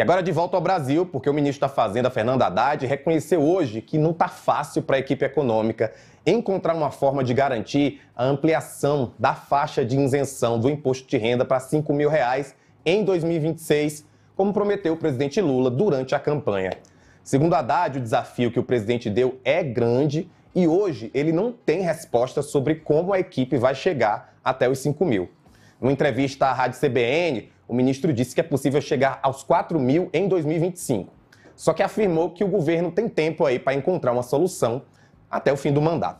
E agora de volta ao Brasil, porque o ministro da Fazenda, Fernando Haddad, reconheceu hoje que não está fácil para a equipe econômica encontrar uma forma de garantir a ampliação da faixa de isenção do imposto de renda para R$ 5.000 em 2026, como prometeu o presidente Lula durante a campanha. Segundo Haddad, o desafio que o presidente deu é grande e hoje ele não tem resposta sobre como a equipe vai chegar até os 5 mil. Numa entrevista à Rádio CBN, o ministro disse que é possível chegar aos 4 mil em 2025. Só que afirmou que o governo tem tempo aí para encontrar uma solução até o fim do mandato.